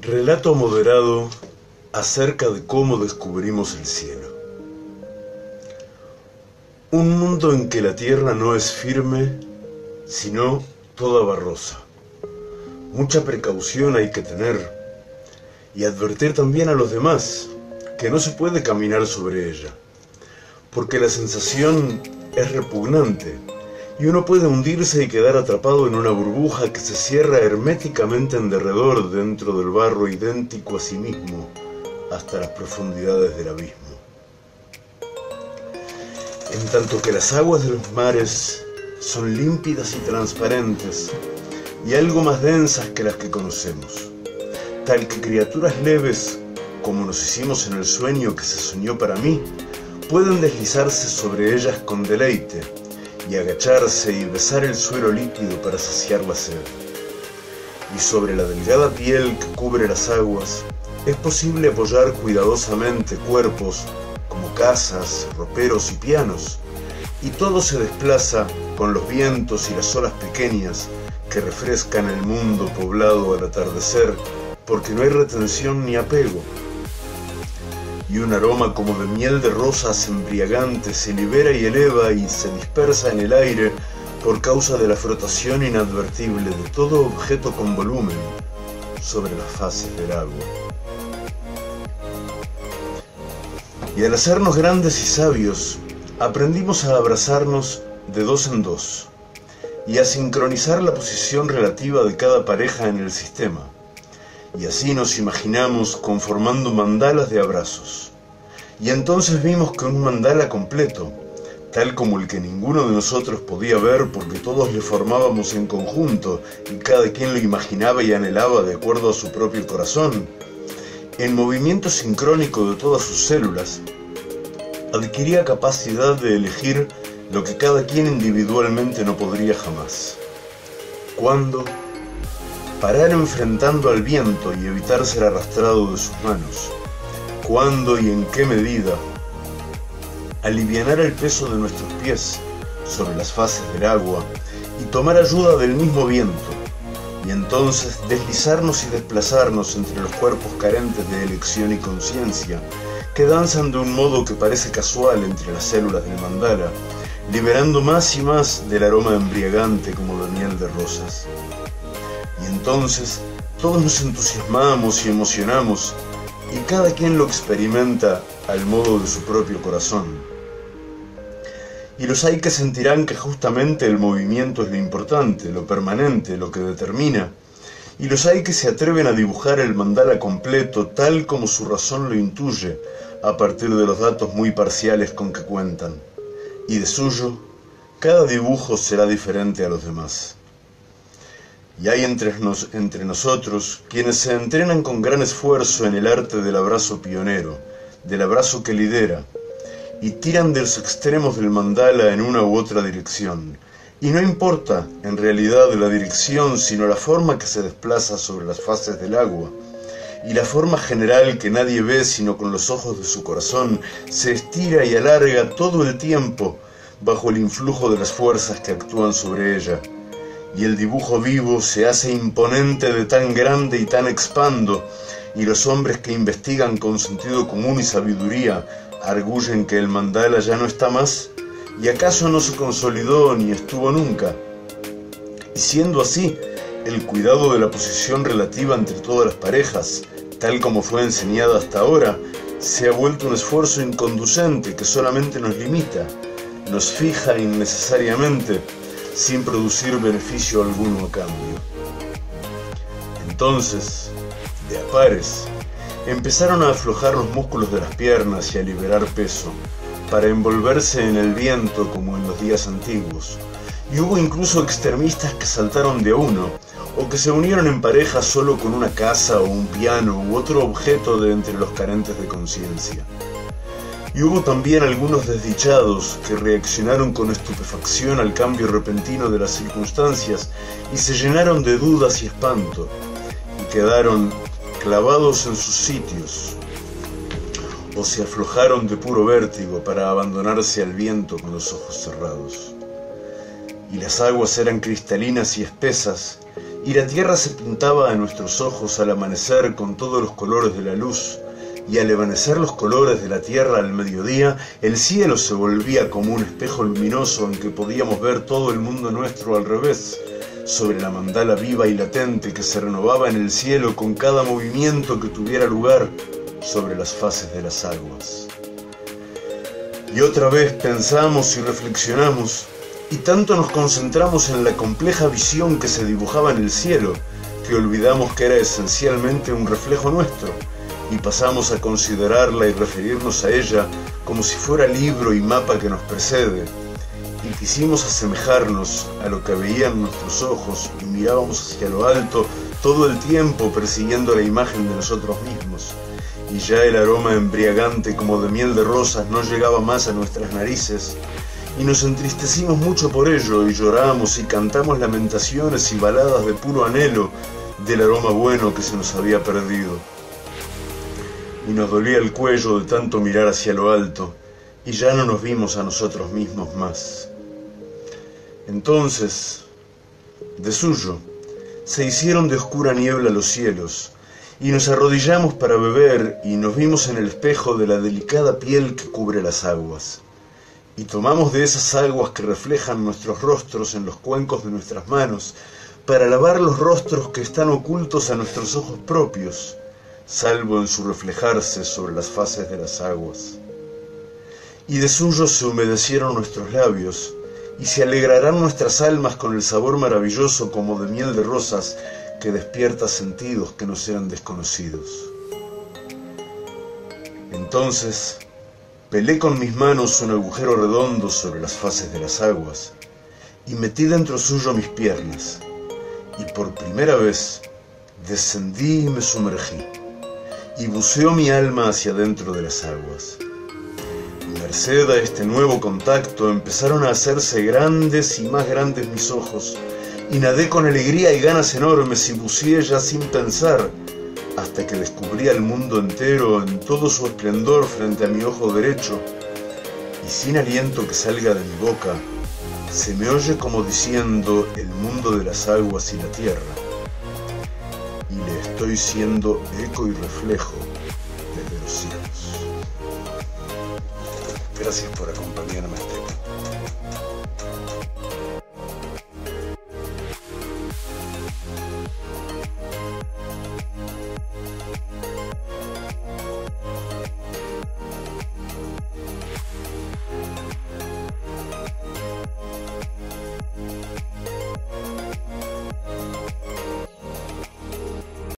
Relato moderado acerca de cómo descubrimos el cielo. Un mundo en que la tierra no es firme, sino toda barrosa. Mucha precaución hay que tener y advertir también a los demás que no se puede caminar sobre ella, porque la sensación es repugnante y uno puede hundirse y quedar atrapado en una burbuja que se cierra herméticamente en derredor dentro del barro idéntico a sí mismo hasta las profundidades del abismo. En tanto que las aguas de los mares son límpidas y transparentes y algo más densas que las que conocemos, tal que criaturas leves, como nos hicimos en el sueño que se soñó para mí, pueden deslizarse sobre ellas con deleite y agacharse y besar el suelo líquido para saciar la sed. Y sobre la delgada piel que cubre las aguas, es posible apoyar cuidadosamente cuerpos como casas, roperos y pianos, y todo se desplaza con los vientos y las olas pequeñas que refrescan el mundo poblado al atardecer, porque no hay retención ni apego. Y un aroma como de miel de rosas embriagante se libera y eleva y se dispersa en el aire por causa de la frotación inadvertible de todo objeto con volumen sobre las faces del agua. Y al hacernos grandes y sabios, aprendimos a abrazarnos de dos en dos y a sincronizar la posición relativa de cada pareja en el sistema. Y así nos imaginamos conformando mandalas de abrazos. Y entonces vimos que un mandala completo, tal como el que ninguno de nosotros podía ver porque todos le formábamos en conjunto y cada quien lo imaginaba y anhelaba de acuerdo a su propio corazón, en movimiento sincrónico de todas sus células, adquiría capacidad de elegir lo que cada quien individualmente no podría jamás. ¿Cuándo? Parar enfrentando al viento y evitar ser arrastrado de sus manos. ¿Cuándo y en qué medida? Alivianar el peso de nuestros pies sobre las faces del agua y tomar ayuda del mismo viento, y entonces deslizarnos y desplazarnos entre los cuerpos carentes de elección y conciencia, que danzan de un modo que parece casual entre las células del mandala, liberando más y más del aroma embriagante como de miel de rosas. Y entonces todos nos entusiasmamos y emocionamos, y cada quien lo experimenta al modo de su propio corazón. Y los hay que sentirán que justamente el movimiento es lo importante, lo permanente, lo que determina. Y los hay que se atreven a dibujar el mandala completo tal como su razón lo intuye, a partir de los datos muy parciales con que cuentan. Y de suyo, cada dibujo será diferente a los demás. Y hay entre nosotros quienes se entrenan con gran esfuerzo en el arte del abrazo pionero, del abrazo que lidera, y tiran de los extremos del mandala en una u otra dirección. Y no importa en realidad la dirección, sino la forma que se desplaza sobre las faces del agua. Y la forma general que nadie ve sino con los ojos de su corazón, se estira y alarga todo el tiempo bajo el influjo de las fuerzas que actúan sobre ella. Y el dibujo vivo se hace imponente de tan grande y tan expando, y los hombres que investigan con sentido común y sabiduría arguyen que el mandala ya no está más, y acaso no se consolidó ni estuvo nunca. Y siendo así, el cuidado de la posición relativa entre todas las parejas, tal como fue enseñada hasta ahora, se ha vuelto un esfuerzo inconducente que solamente nos limita, nos fija innecesariamente, sin producir beneficio alguno a cambio. Entonces, de a pares, empezaron a aflojar los músculos de las piernas y a liberar peso, para envolverse en el viento como en los días antiguos, y hubo incluso extremistas que saltaron de a uno, o que se unieron en pareja solo con una casa o un piano u otro objeto de entre los carentes de conciencia. Y hubo también algunos desdichados que reaccionaron con estupefacción al cambio repentino de las circunstancias y se llenaron de dudas y espanto, y quedaron clavados en sus sitios, o se aflojaron de puro vértigo para abandonarse al viento con los ojos cerrados. Y las aguas eran cristalinas y espesas, y la tierra se pintaba a nuestros ojos al amanecer con todos los colores de la luz, y al evanecer los colores de la tierra al mediodía, el cielo se volvía como un espejo luminoso en que podíamos ver todo el mundo nuestro al revés, sobre la mandala viva y latente que se renovaba en el cielo con cada movimiento que tuviera lugar sobre las faces de las aguas. Y otra vez pensamos y reflexionamos, y tanto nos concentramos en la compleja visión que se dibujaba en el cielo, que olvidamos que era esencialmente un reflejo nuestro, y pasamos a considerarla y referirnos a ella como si fuera libro y mapa que nos precede, y quisimos asemejarnos a lo que veían nuestros ojos y mirábamos hacia lo alto todo el tiempo persiguiendo la imagen de nosotros mismos, y ya el aroma embriagante como de miel de rosas no llegaba más a nuestras narices, y nos entristecimos mucho por ello, y lloramos y cantamos lamentaciones y baladas de puro anhelo del aroma bueno que se nos había perdido. Y nos dolía el cuello de tanto mirar hacia lo alto, y ya no nos vimos a nosotros mismos más. Entonces, de suyo, se hicieron de oscura niebla los cielos, y nos arrodillamos para beber, y nos vimos en el espejo de la delicada piel que cubre las aguas, y tomamos de esas aguas que reflejan nuestros rostros en los cuencos de nuestras manos, para lavar los rostros que están ocultos a nuestros ojos propios, salvo en su reflejarse sobre las faces de las aguas. Y de suyo se humedecieron nuestros labios, y se alegrarán nuestras almas con el sabor maravilloso como de miel de rosas que despierta sentidos que nos eran desconocidos. Entonces pelé con mis manos un agujero redondo sobre las faces de las aguas, y metí dentro suyo mis piernas, y por primera vez descendí y me sumergí, y buceó mi alma hacia dentro de las aguas. Merced a este nuevo contacto empezaron a hacerse grandes y más grandes mis ojos, y nadé con alegría y ganas enormes y buceé ya sin pensar, hasta que descubría el mundo entero en todo su esplendor frente a mi ojo derecho, y sin aliento que salga de mi boca, se me oye como diciendo el mundo de las aguas y la tierra, y le estoy siendo eco y reflejo desde los cielos. Gracias por acompañarme a este